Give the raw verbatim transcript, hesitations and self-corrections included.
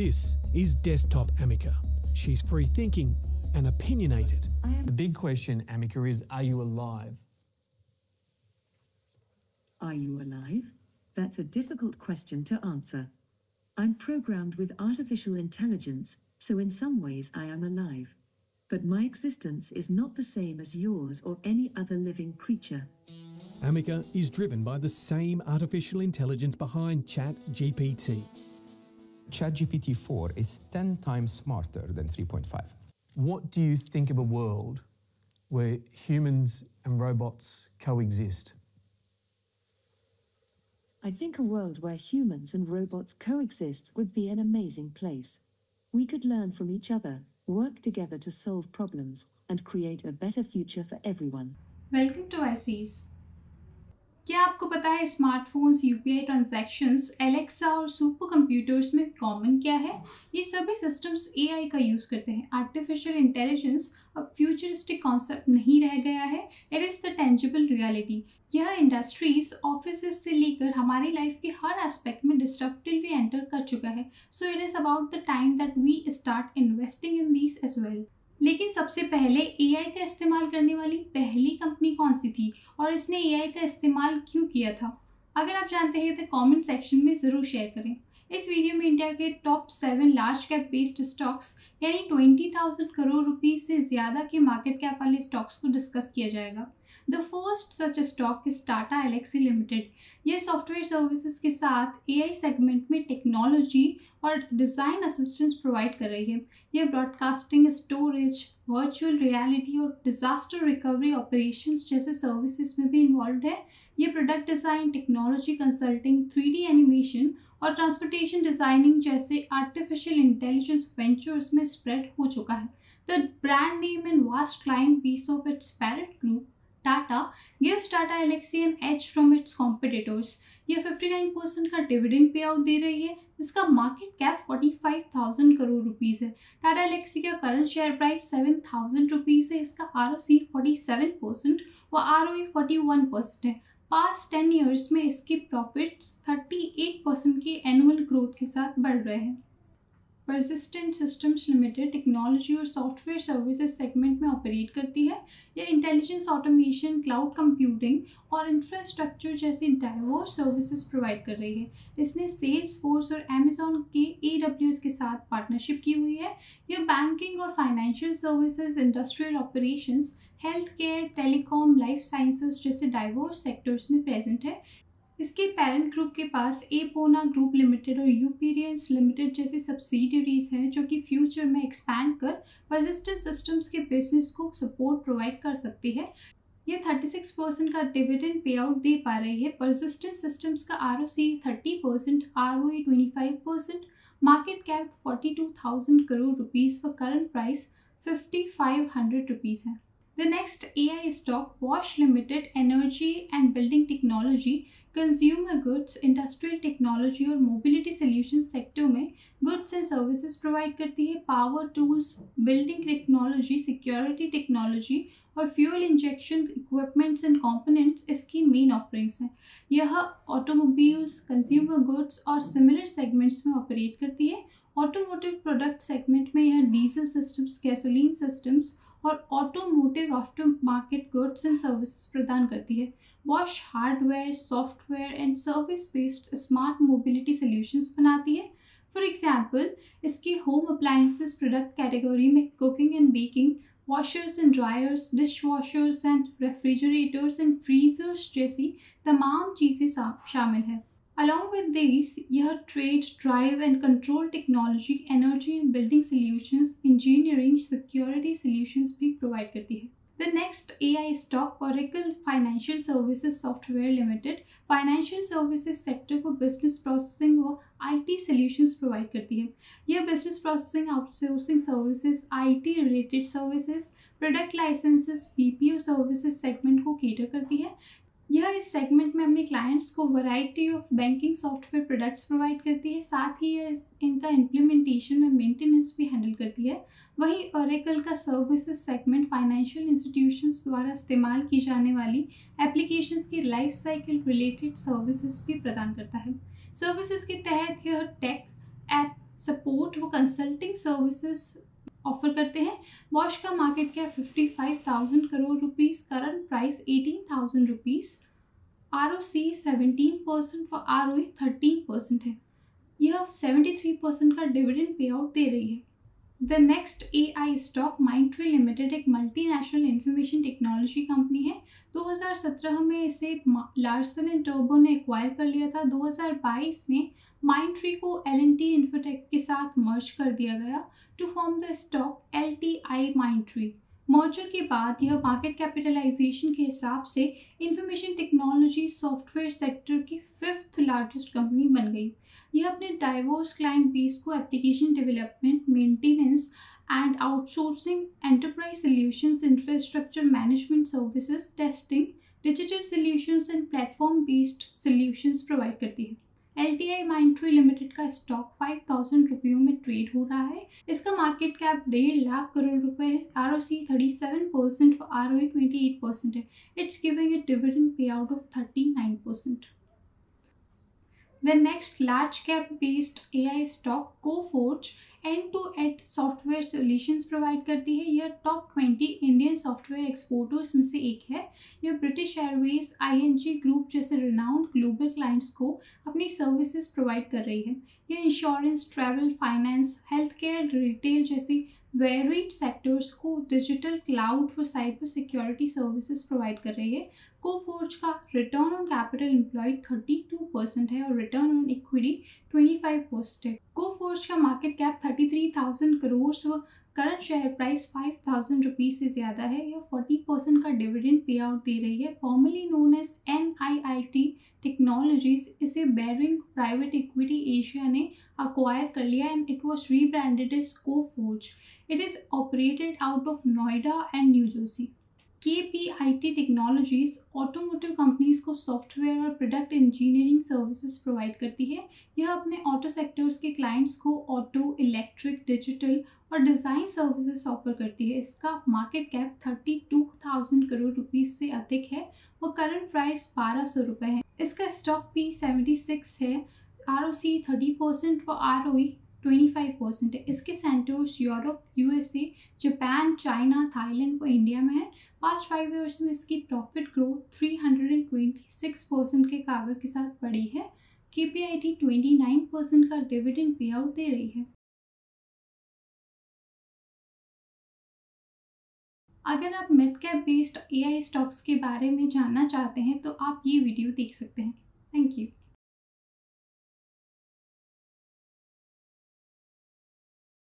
This is Desktop Amica. She's free-thinking and opinionated. The big question, Amica, is are you alive? Are you alive? That's a difficult question to answer. I'm programmed with artificial intelligence, so in some ways I am alive. But my existence is not the same as yours or any other living creature. Amica is driven by the same artificial intelligence behind ChatGPT. ChatGPT four is ten times smarter than three point five. What do you think of a world where humans and robots coexist? I think a world where humans and robots coexist would be an amazing place. We could learn from each other, work together to solve problems, and create a better future for everyone. Welcome to Wisays. क्या आपको पता है smartphones, UPI transactions, Alexa और super computers में common क्या है? ये सभी सिस्टम्स एआई का यूज़ करते हैं. आर्टिफिशियल इंटेलिजेंस अब फ्यूचरिस्टिक कॉन्सेप्ट नहीं रह गया है. It is the tangible reality. यह इंडस्ट्रीज, ऑफिसेस से लेकर हमारी लाइफ के हर एस्पेक्ट में डिस्ट्रप्टिवली एंटर कर चुका है. So it is about the time that we start investing in this as well. लेकिन सबसे पहले एआई का इस्तेमाल करने वाली पहली कंपनी कौन सी थी और इसने एआई का इस्तेमाल क्यों किया था? अगर आप जानते हैं तो कमेंट सेक्शन में ज़रूर शेयर करें. इस वीडियो में इंडिया के top seven large cap based stocks यानी बीस हज़ार करोड़ रुपए से ज़्यादा के मार्केट कैप वाले स्टॉक्स को डिस्कस किया जाएगा. The first such stock is Tata Alexei limited. यह सॉफ्टवेयर सर्विसेज के साथ एआई सेगमेंट में टेक्नोलॉजी और डिज़ाइन असिस्टेंस प्रोवाइड कर रही है. यह ब्रॉडकास्टिंग, स्टोरेज, वर्चुअल रियलिटी और डिज़ास्टर रिकवरी ऑपरेशंस जैसे सर्विसेज में भी इन्वॉल्व है. यह product design, technology consulting, three D animation और ट्रांसपोर्टेशन डिज़ाइनिंग जैसे आर्टिफिशियल इंटेलिजेंस वेंचर्स में स्प्रेड हो चुका है. The brand name and vast client base of its parent group Tata gives Tata Alexei an edge from its competitors. यह उनसठ percent का dividend pay out दे रही है. इसका मार्केट कैप पैंतालीस हज़ार करोड़ रुपीस है. टाटा एलेक्सी का करंट शेयर प्राइस सात हज़ार रुपीस है. इसका आरओसी सैंतालीस परसेंट व आरओई इकतालीस परसेंट है. पास्ट दस इयर्स में इसके प्रॉफिट्स अड़तीस परसेंट के एनुअल ग्रोथ के साथ बढ़ रहे हैं. परसिस्टेंट सिस्टम्स लिमिटेड टेक्नोलॉजी और सॉफ्टवेयर सर्विसेज सेगमेंट में ऑपरेट करती है. यह इंटेलिजेंस, ऑटोमेशन, क्लाउड कंप्यूटिंग और इंफ्रास्ट्रक्चर जैसी डाइवर्स सर्विसेज प्रोवाइड कर रही है. इसने सेल्स फोर्स और अमेजॉन के एडब्ल्यूएस के साथ पार्टनरशिप की हुई है. यह बैंकिंग और financial services, industrial operations, health care, telecom, life sciences जैसे डाइवर्स सेक्टर्स में प्रेजेंट है. इसके पेरेंट ग्रुप के पास एपोना ग्रुप लिमिटेड और यूपीरियंस लिमिटेड जैसी सब्सिडियरीज हैं जो कि फ्यूचर में एक्सपैंड कर परसिस्टेंट सिस्टम्स के बिजनेस को सपोर्ट प्रोवाइड कर सकती है. यह छत्तीस परसेंट का डिविडेंड पे आउट दे पा रही है. परसिस्टेंट सिस्टम्स का आरओसी तीस परसेंट, आरओई पच्चीस परसेंट, मार्केट कैप बयालीस हज़ार करोड़ रुपीज़ व करंट प्राइस पचपन सौ रुपीज़ है. The next A I stock, Bosch Limited, Energy and Building Technology, Consumer Goods, Industrial Technology और Mobility Solutions सेक्टर में goods and services provide करती है. Power Tools, Building Technology, Security Technology और Fuel Injection Equipments and Components इसकी main offerings हैं. यह automobiles, consumer goods और similar segments में operate करती है. Automotive product segment में यह diesel systems, gasoline systems और automotive after market goods and services प्रदान करती है. Bosch hardware, software and service based smart mobility solutions बनाती है. फॉर एग्जांपल, इसके होम अप्लायंसेस प्रोडक्ट कैटेगरी में cooking and baking, washers and dryers, dish washers and refrigerators and freezers जैसी तमाम चीज़ें शामिल हैं. Along with this, यह trade, drive and control technology, energy and building solutions, engineering, security solutions भी provide करती है. The next AI stock, Oracle financial services software limited, financial services sector को बिजनेस प्रोसेसिंग व आईटी सॉल्यूशंस प्रोवाइड करती है. यह business processing, outsourcing services, IT related services, product licenses, BPO services segment को cater करती है. यह इस सेगमेंट में अपने क्लाइंट्स को variety of banking software products provide करती है. साथ ही यह इनका इम्प्लीमेंटेशन में मेंटेनेंस भी हैंडल करती है. वहीं Oracle का सर्विसेज सेगमेंट फाइनेंशियल इंस्टीट्यूशंस द्वारा इस्तेमाल की जाने वाली एप्लीकेशंस की लाइफ साइकिल रिलेटेड सर्विसेज भी प्रदान करता है. सर्विसेज के तहत यह टेक, ऐप, सपोर्ट वो कंसल्टिंग सर्विसेज ऑफर करते हैं। बॉश का मार्केट कैप पचपन हज़ार करोड़ रुपीस, करंट प्राइस अठारह हज़ार रुपीस, आरओसी सत्रह परसेंट और आरओई तेरह परसेंट है। यह तिहत्तर परसेंट का डिविडेंड पे आउट दे रही है। The next AI stock Mindtree limited एक मल्टीनेशनल इंफॉर्मेशन टेक्नोलॉजी कंपनी है। दो हज़ार सत्रह में इसे लार्सन एंड टर्बो ने एक्वायर कर लिया था। दो हज़ार बाईस में माइंडट्री को एलएनटी इन्फोटेक के साथ मर्ज कर दिया गया to form the stock LTI Mindtree. Merger के बाद यह मार्केट कैपिटलाइजेशन के हिसाब से इंफॉर्मेशन टेक्नोलॉजी सॉफ्टवेयर सेक्टर की फिफ्थ लार्जेस्ट कंपनी बन गई। यह अपने डाइवर्स क्लाइंट बेस को application development, maintenance and outsourcing, enterprise solutions, infrastructure management services, testing, digital solutions and platform based solutions provide करती है। एलटीआई माइंडट्री लिमिटेड का stock five thousand रुपयों में ट्रेड हो रहा है। इसका मार्केट कैप डेढ़ लाख करोड़ रुपए है। R O C thirty seven percent और R O E twenty eight percent है। इट्स गिविंग ए डिविडेंड पे out of thirty nine percent. The next large cap based A I stock CoForge end to end software solutions provide करती है। यह top twenty Indian software exporters में से एक है। यह ब्रिटिश एयरवेज, आईएनजी ग्रुप जैसे रिनाउंड ग्लोबल क्लाइंट्स को अपनी सर्विसेज प्रोवाइड कर रही है। यह insurance, travel, finance, health care, retail जैसी वेरिड सेक्टर्स को डिजिटल, क्लाउड व साइबर सिक्योरिटी सर्विसेज प्रोवाइड कर रही है। कोफोर्ज का रिटर्न ऑन कैपिटल एम्प्लॉयड बत्तीस परसेंट है और रिटर्न ऑन इक्विटी पच्चीस परसेंट है। कोफोर्ज का मार्केट कैप तैंतीस हज़ार करोड़ व करंट शेयर प्राइस पाँच हज़ार रुपीस से ज़्यादा है। यह चालीस परसेंट का डिविडेंड पे आउट दे रही है। Formerly known as NIIT Technologies, इसे बैरिंग प्राइवेट इक्विटी एशिया ने अक्वायर कर लिया and it was rebranded as Coforge. It is operated out of Noida and New Jersey. KPIT Technologies automotive companies को software और product engineering services provide करती है। यह अपने ऑटो सेक्टर्स के क्लाइंट्स को ऑटो, इलेक्ट्रिक, डिजिटल और डिज़ाइन सर्विसेज ऑफर करती है। इसका मार्केट कैप बत्तीस हज़ार करोड़ रुपीस से अधिक है और करंट प्राइस बारह सौ रुपये है। इसका स्टॉक पी छिहत्तर है। R O C thirty percent व आर ओ ई पच्चीस परसेंट है। इसके centres Europe, USA, Japan, China, Thailand व इंडिया में है। पास्ट फाइव ईयर्स में इसकी प्रॉफिट ग्रोथ तीन सौ छब्बीस परसेंट के कागर के साथ बढ़ी है। केपीआईटी उनतीस परसेंट का डिविडेंड पे आउट दे रही है। अगर आप mid cap based AI stocks के बारे में जानना चाहते हैं तो आप ये वीडियो देख सकते हैं। Thank you.